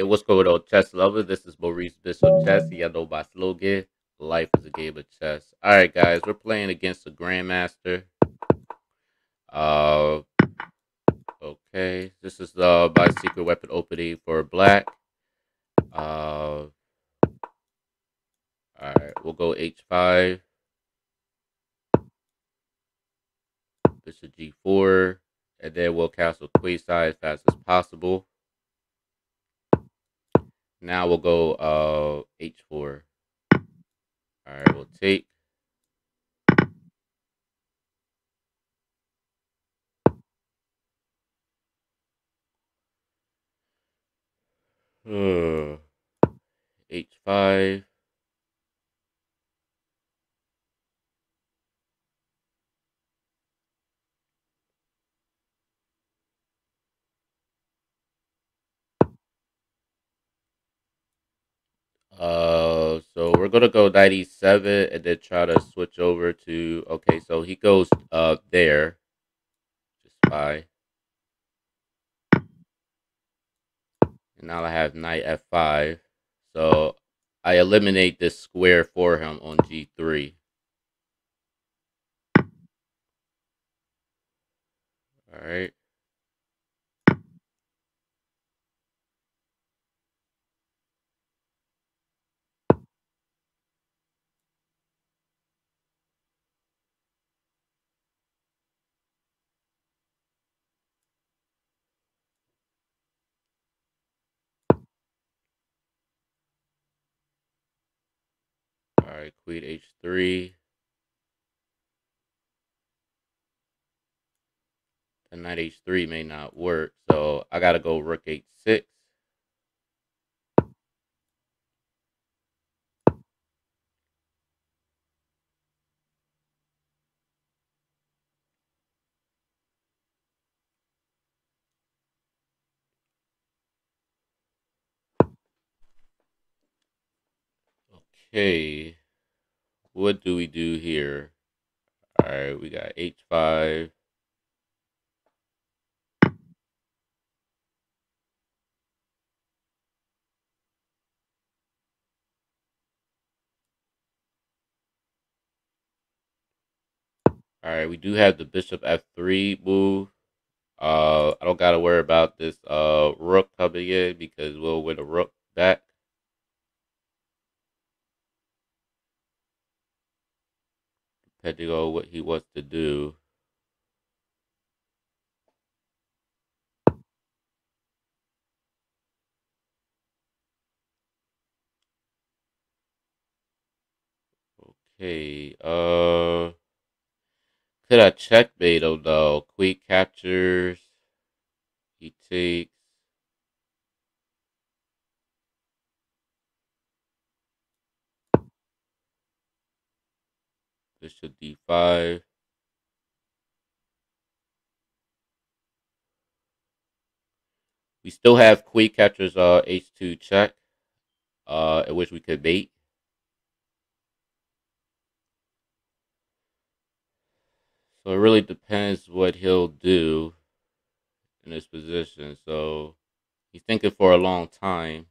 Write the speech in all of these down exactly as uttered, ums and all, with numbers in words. Hey, what's going on, chess lover? This is Maurice Bishop Chess. Y'all know my slogan, life is a game of chess. All right, guys, we're playing against the Grandmaster. Uh, okay, this is uh, my secret weapon opening for black. Uh, all right, we'll go h five. Bishop g four. And then we'll castle queenside as fast as possible. Now we'll go uh, h four. All right, we'll take. Uh, h five. Uh, so we're gonna go knight e seven and then try to switch over to. Okay, so he goes uh there, just by. And now I have knight f five, so I eliminate this square for him on g three. All right. All right, queen h three. The knight h three may not work, so I gotta go rook h six. Okay. What do we do here? All right, we got h five. All right, we do have the bishop f three move. Uh, I don't got to worry about this uh rook coming in because we'll win a rook back. Depending on what he wants to do. Okay, uh, could I checkmate him though? Queen captures, he takes. Bishop d five. We still have queen captures uh, h two check, uh, in which we could mate. So it really depends what he'll do in this position. So he's thinking for a long time.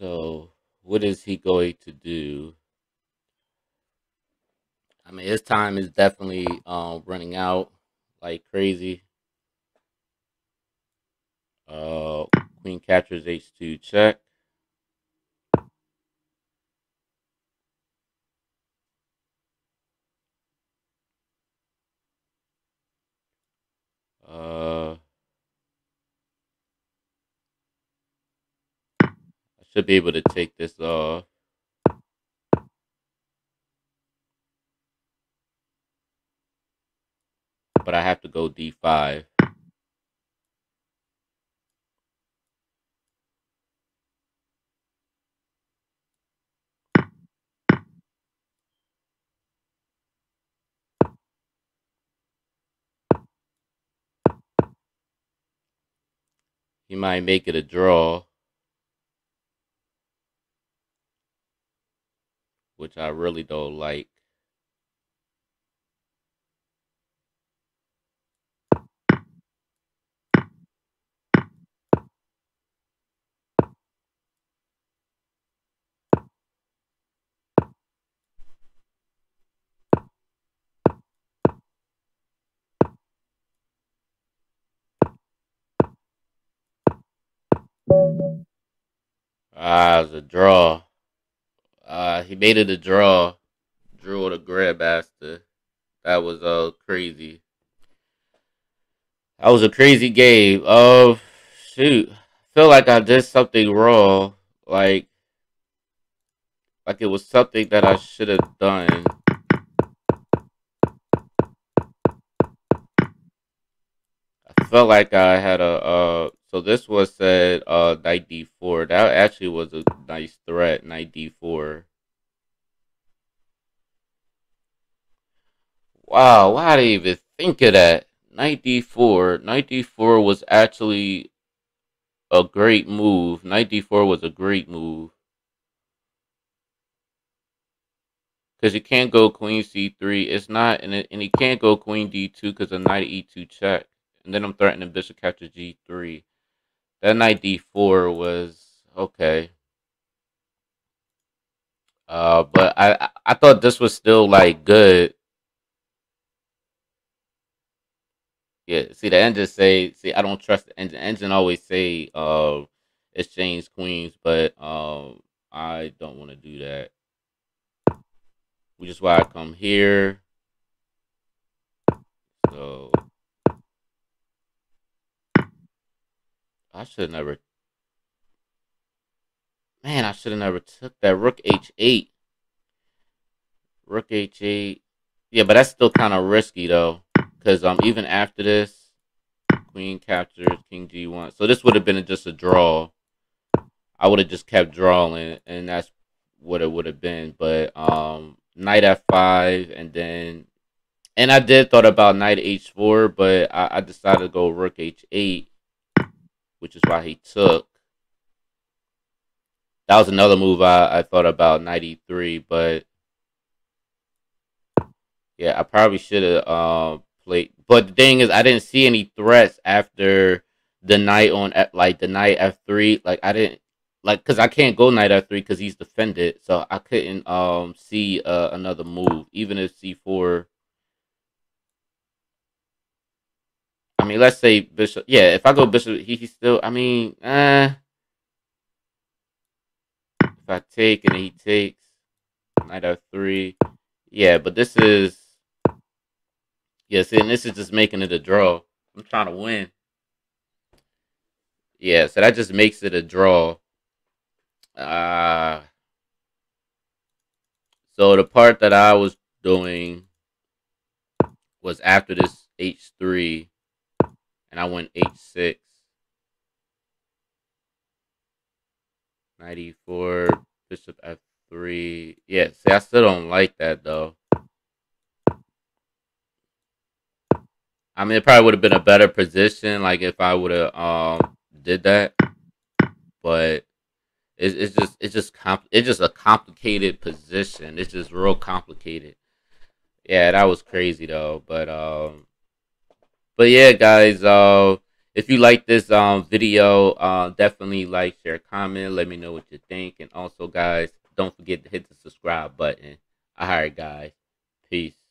So, what is he going to do? I mean, his time is definitely um, running out like crazy. Uh, queen captures h two check. Uh... Should be able to take this off. But I have to go d five. He might make it a draw, which I really don't like. Ah, it was a draw. Uh, he made it a draw. Drew with a grab master. That was uh, crazy. That was a crazy game. Oh, shoot. I feel like I did something wrong. Like, like it was something that I should have done. I felt like I had a... Uh, So this was said uh, knight d four. That actually was a nice threat, knight d four. Wow, why did I even think of that? Knight d four. Knight d four was actually a great move. Knight d four was a great move. Because you can't go queen c three. It's not, and, it, and he can't go queen d two because of knight e two check. And then I'm threatening bishop capture g three. That knight d four was okay, uh, but I I thought this was still like good. Yeah, see the engine say, see I don't trust the engine. Engine always say uh, exchange queens, but um I don't want to do that. Which is why I come here. So. I should have never, man, I should have never took that rook h eight. Rook h eight. Yeah, but that's still kind of risky, though. Because um, even after this, queen captures, king g one. So this would have been just a draw. I would have just kept drawing, and that's what it would have been. But um, knight f five, and then, and I did thought about knight h four, but I, I decided to go rook h eight. Which is why he took. That was another move I, I thought about, knight e three, but yeah, I probably should have uh, played. But the thing is, I didn't see any threats after the knight on, like the knight f three. Like I didn't, like, cause I can't go knight f three because he's defended, so I couldn't um see uh, another move, even if c four. I mean, let's say bishop. Yeah, if I go bishop, he, he still. I mean, eh. If I take and he takes, knight f three. Yeah, but this is. Yes, yeah, and this is just making it a draw. I'm trying to win. Yeah, so that just makes it a draw. Uh, so the part that I was doing was after this h three. And I went h six, knight e four, bishop f three. Yeah, see, I still don't like that, though. I mean, it probably would have been a better position, like, if I would have um did that. But it's, it's just it's just comp it's just a complicated position. It's just real complicated. Yeah, that was crazy, though. But um. But yeah, guys, uh, if you like this um, video, uh, definitely like, share, comment. Let me know what you think. And also, guys, don't forget to hit the subscribe button. All right, guys. Peace.